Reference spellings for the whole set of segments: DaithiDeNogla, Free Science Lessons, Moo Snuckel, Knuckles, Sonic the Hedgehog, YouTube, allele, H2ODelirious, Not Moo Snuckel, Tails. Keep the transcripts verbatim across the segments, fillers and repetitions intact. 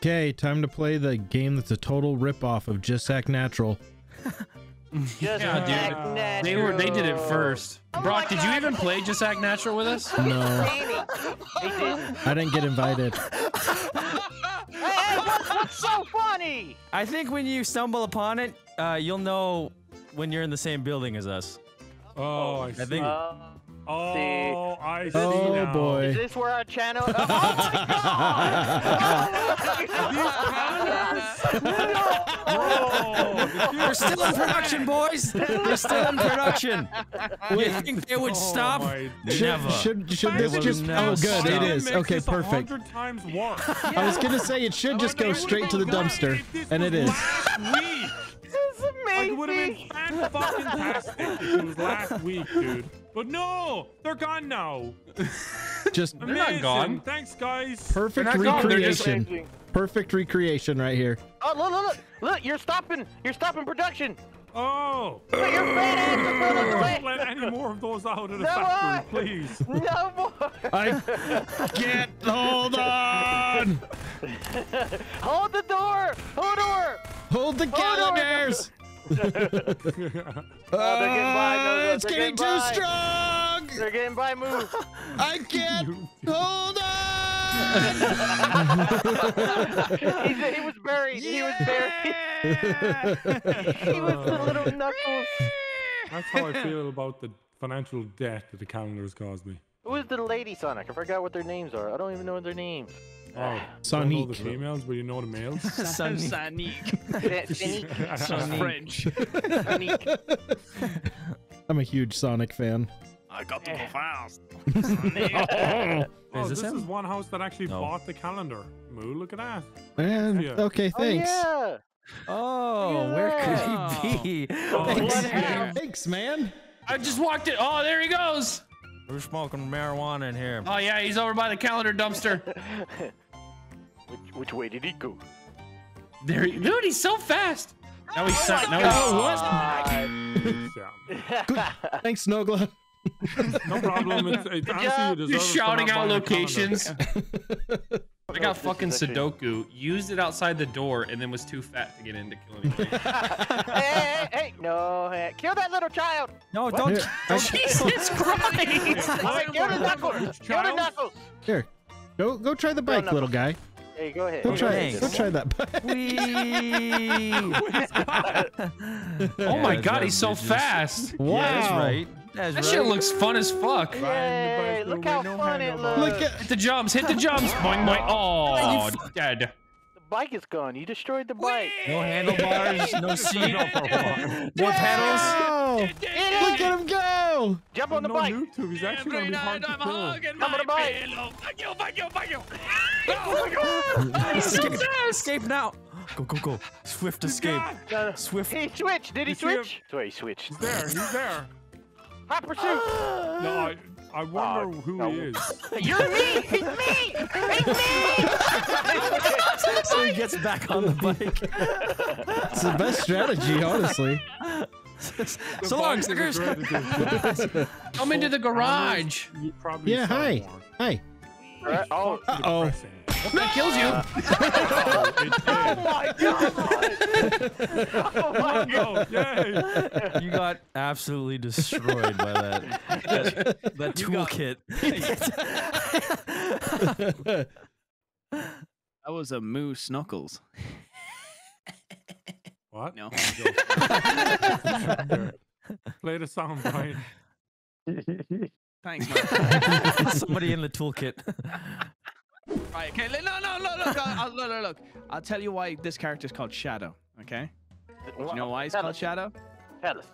Okay, time to play the game that's a total ripoff of Just Act Natural. Just yeah, dude. Act Natural. They were they did it first. Oh Brock, did you even play Just Act Natural with us? No. I didn't get invited. Hey, what's, what's so funny? I think when you stumble upon it, uh, you'll know when you're in the same building as us. Oh, I see. I think uh, oh, see. I see. Oh now. Boy. Is this where our channel? Oh, oh my God! We're still in production, boys. We're still in production. We think they would stop? Oh, never. Should should, should this just? Oh, good. It is. Okay, perfect. Times worse. Yeah. I was gonna say it should just go straight to the dumpster, and it is. Like, it would have been fan-fucking-tastic if it was last week, dude. But no! They're gone now! Just amazing. They're not gone. Thanks, guys. Perfect recreation. Gone, perfect recreation right here. Oh, look, look, look! Look, you're stopping! You're stopping production! Oh! But you're don't let any more of those out of the no factory, more. Please! No more! I can't! Hold on! Hold the door! Hold the door! Hold the calendars! oh, they're getting by. No, no, it's they're getting, getting too strong. They're getting by. Move. I can't hold on. he, he was buried. Yeah! He was buried. he was the little knuckles. That's how I feel about the financial debt that the calendars caused me. Who is the lady Sonic? I forgot what their names are. I don't even know their names. Oh, Sonic. You know the females, but you know the males? Sonic. Sonic. Sonic. French. Sonic. I'm a huge Sonic fan. I got to go fast. Sonic. oh, oh, is this this is one house that actually no. bought the calendar. Moo, look at that. And, yeah. Okay, thanks. Oh, yeah. oh where that. could he be? Oh, thanks. Yeah. thanks, man. I just walked it. Oh, there he goes. We're smoking marijuana in here. Oh yeah, he's over by the calendar dumpster. which, which way did he go? There, he, dude, he's so fast. Now he's oh now he's oh, what? Good. Thanks, Snogla. No problem. It's, it's honestly, you just shouting out locations. I got oh, fucking Sudoku, used it outside the door, and then was too fat to get in to kill anybody. hey, hey, hey, no, hey. Kill that little child! No, what? don't. don't Jesus Christ! Wait, kill the knuckles! Kill the knuckles! Here, go, go try the bike, little guy. Hey, go ahead. Go try, it. Go try that bike. oh my yeah, God, he's so just... fast! Wow! Yeah, that's right. That's that right. shit looks fun as fuck. Hey, look how fun it looks. Look at the jumps. Hit the jumps. Boing, boing. Oh, dead. The bike is gone. You destroyed the bike. No handlebars. no seat. More pedals. Look at him go. Jump on the bike. YouTube is actually going to be hard to kill. Jump on the bike. Fuck you, fuck you, fuck you. Oh, my God. Escape. Escape now. Go, go, go. Swift escape. Swift. He switched. Did he switch? That's why he switched. He's there. He's there. Hot pursuit! Uh, no, I, I wonder uh, who no. he is. You're me! It's me! It's me! so he gets back on the bike. It's the best strategy, honestly. so long, Stickers! Come into the garage! Yeah, hi. One. Hi. Right. Oh. Uh-oh. Well, no! That kills you. oh my God! Oh my God! Yay. You got absolutely destroyed by that that, that toolkit. That was a Moo Snuckles. What? No. Play the song, Brian. Thanks, man. Somebody in the toolkit. Right, okay, no, no, no, look, I'll, look, look, look. I'll tell you why this character's called Shadow, okay? Do you know why he's called Shadow? Tell us.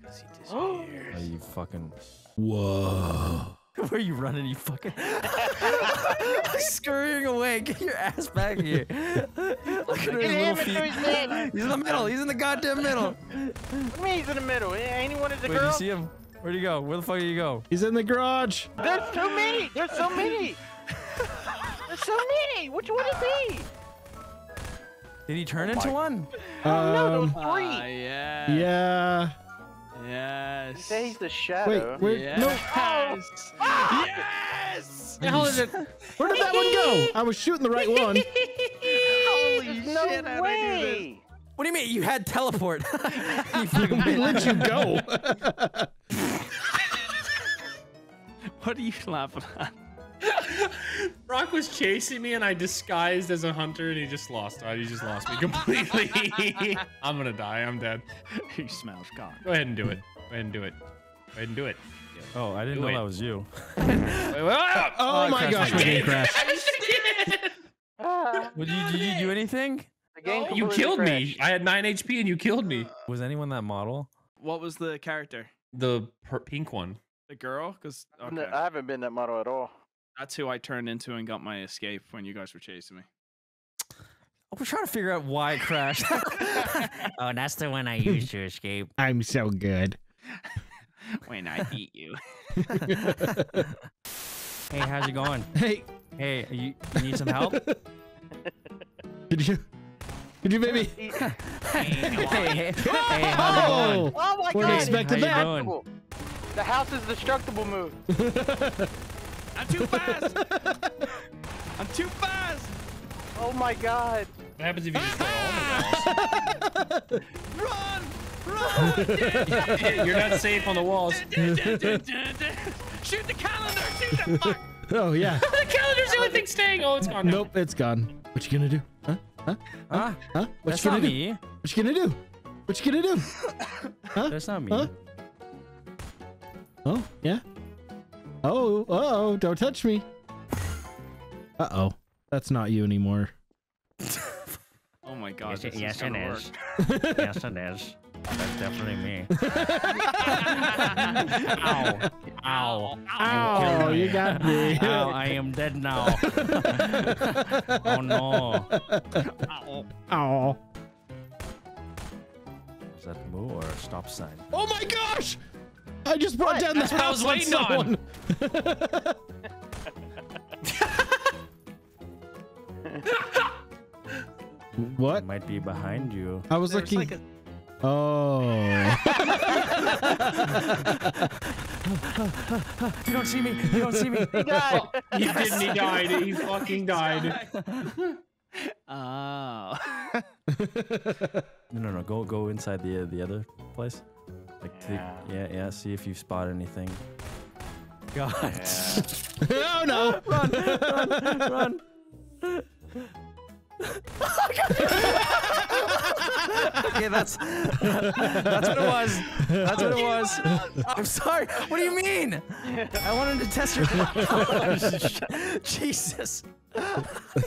Because he disappears. Are you fucking... Whoa. Where are you running, you fucking... Scurrying away, get your ass back here. Look at his little feet. He's in the middle, he's in the goddamn middle. I mean, he's in the middle, anyone is a girl? Wait, you see him? Where'd he go? Where the fuck did he go? He's in the garage. There's too many, there's so many. There's so many! Which one is he? Did he turn oh into one? Oh um, no, there was three! Uh, yeah. Yeah. Yes. He says he's the Shadow. Wait, wait, yes. no. Yes! Ah! Yes! How is it? Where did that one go? I was shooting the right one. shit, how'd I do this? What do you mean? You had teleport. We let you go. What are you laughing at? Brock was chasing me, and I disguised as a hunter, and he just lost. He just lost me completely. I'm gonna die. I'm dead. You smash God. Go ahead and do it. Go ahead and do it. Go ahead and do it. Oh, I didn't do know it. That was you. Wait, wait, wait, oh, oh my gosh! My game crashed. I just did it. Uh, well, did, you, did you do anything? The game no, you killed crashed. me. I had nine H P, and you killed me. Was anyone that model? What was the character? The pink one. The girl? Because okay. I haven't been that model at all. That's who I turned into and got my escape when you guys were chasing me. We're trying to figure out why it crashed. Oh, that's the one I used to escape. I'm so good. When I eat you. Hey, how's it going? Hey. Hey, you, you need some help? Did you... Did you make me? Hey, hey, hey, how's it going? Oh, my God. We're expecting that. The house is destructible move. I'm too fast! I'm too fast! Oh my God! What happens if you just go on the walls? Run! Run! You're not safe on the walls. Shoot the calendar! Shoot the fuck! Oh yeah. The calendar's the only thing staying. Oh, it's gone. Nope, now. It's gone. What you gonna do? Huh? Huh? Huh? Huh? What you gonna do? What you gonna do? What you gonna do? Huh? That's not me. Huh? Oh yeah. Oh, uh oh, don't touch me. Uh-oh. That's not you anymore. Oh my God. Yes, yes it is. Yes, it is. That's definitely me. Ow. Ow. Ow. Oh, you got me. Ow, I am dead now. Oh, no. Ow. Ow. Is that Moo or a stop sign? Oh, my gosh! I just brought what? down the house I was waiting on. What? It might be behind you. I was There's looking. Like a... Oh. You don't see me. You don't see me. He died. He didn't. He died. He fucking died. Oh. No, no, no. Go, go inside the uh, the other place. Like yeah. The, yeah, yeah, see if you spot anything. God. Yeah. Oh no! Run! Run! Run! Okay, that's that's what it was. That's what it was. I'm sorry. What do you mean? I wanted to test your Jesus.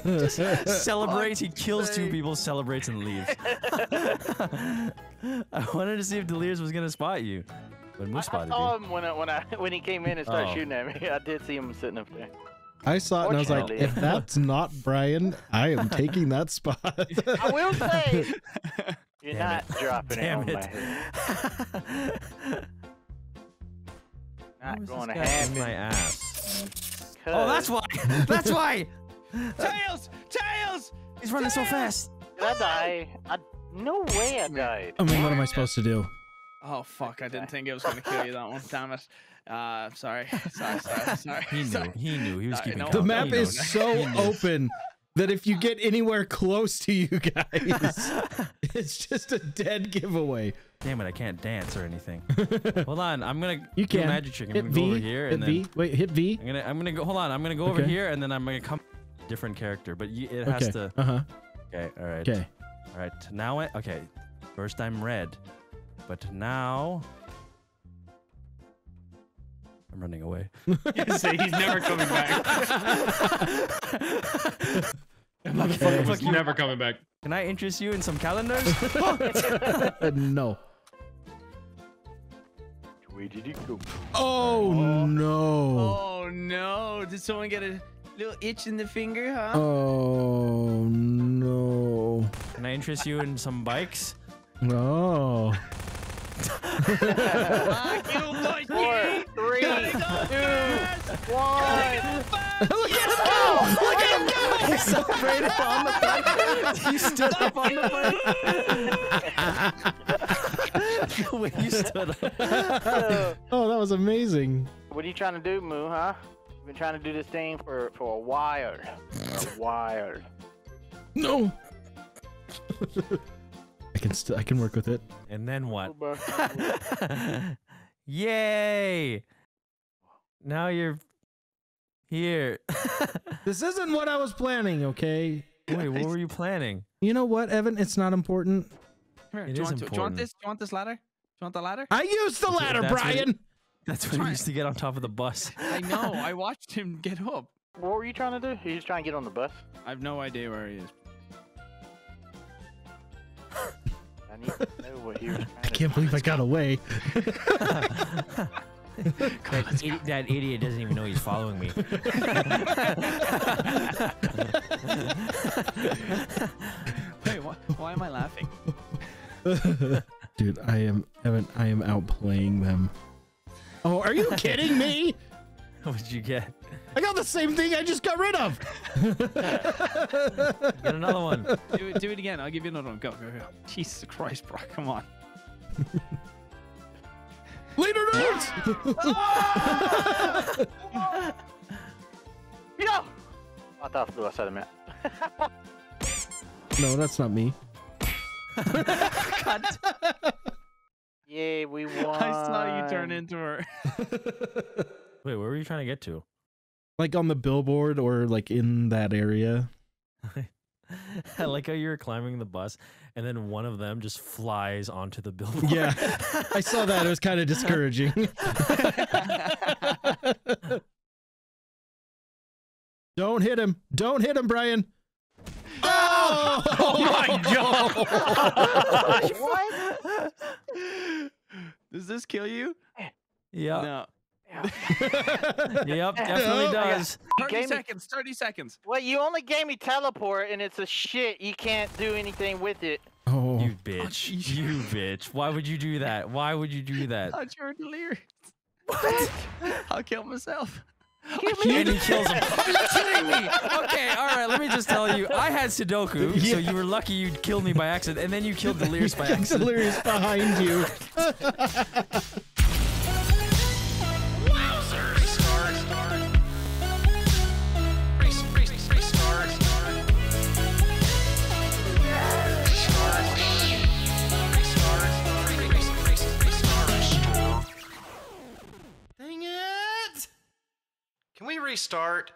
Just celebrates. He kills two people, celebrates, and leaves. I wanted to see if Delirious was gonna spot you. When we I, spotted I saw him when I, when I when he came in and started oh. shooting at me. I did see him sitting up there. I saw it and I was like, if that's not Brian, I am taking that spot. I will say, you're Damn not it. dropping Damn it on it. my head. Not going to happen. My ass. Oh, that's why. That's why. Tails! Tails! He's running Tails! so fast. Did I die? I, no way I died. I mean, what am I supposed to do? Oh, fuck. I didn't think it was going to kill you that one. Damn it. Uh, sorry. Sorry, sorry, sorry. He knew. Sorry. He knew. He was keeping no, The map is knows. so open that if you get anywhere close to you guys, it's just a dead giveaway. Damn it. I can't dance or anything. Hold on. I'm going to You can. magic trick. I'm going to go over here. Hit and then V. Wait, hit V. I'm going to, I'm going to go. Hold on. I'm going to go okay. over here and then I'm going to come. Different character, but you, it has okay. to. Uh huh. Okay. All right. Okay. All right. Now I. Okay. First I'm red, but now I'm running away. He's never coming back. Okay. He's never coming back. Can I interest you in some calendars? No. Where did you go? Oh, oh no. Oh no. Did someone get a little itch in the finger, huh? Oh no. Can I interest you in some bikes? No. four, three, two, one. Look at him go! Look at him go! He's so afraid of on the bike. You stood up on the bike. The way you stood up. Oh, that was amazing. What are you trying to do, Moo, huh? Been trying to do this thing for for a while. For a while. No. I can still I can work with it. And then what? Yay! Now you're here. This isn't what I was planning, okay? Wait, what were you planning? You know what, Evan? It's not important. Here, it do, you want, important. do you want this? Do you want this ladder? Do you want the ladder? I used the that's ladder, what, that's Brian. What it, that's what he used to get on top of the bus. I know. I watched him get up. What were you trying to do? He was trying to get on the bus. I have no idea where he is. I need to know what he was trying I can't to believe I got away. That, idi that idiot doesn't even know he's following me. Wait, wh why am I laughing? Dude, I am Evan. I am outplaying them. Oh, are you kidding me? What did you get? I got the same thing I just got rid of. Get another one. Do it, do it again. I'll give you another one. Go, go, go. Jesus Christ, bro! Come on. Leader nerds! Yo! I thought I said a minute. No, that's not me. Yay, we won. I saw you turn into her. Wait, where were you trying to get to? Like on the billboard or like in that area. I like how you were climbing the bus, and then one of them just flies onto the billboard. Yeah, I saw that. It was kind of discouraging. Don't hit him. Don't hit him, Brian. Oh, oh my God. What? Does this kill you? Yeah. No. Yep, definitely does. thirty seconds, thirty seconds. Well, you only gave me teleport, and it's a shit. You can't do anything with it. Oh, you bitch. You bitch. Why would you do that? Why would you do that? I thought you were delirious. What? I'll kill myself. And he kills him. Are you kidding me? Okay, all right, let me just tell you. I had Sudoku, yeah. So you were lucky you killed me by accident, and then you killed Delirious by accident. Delirious behind you. Can we restart?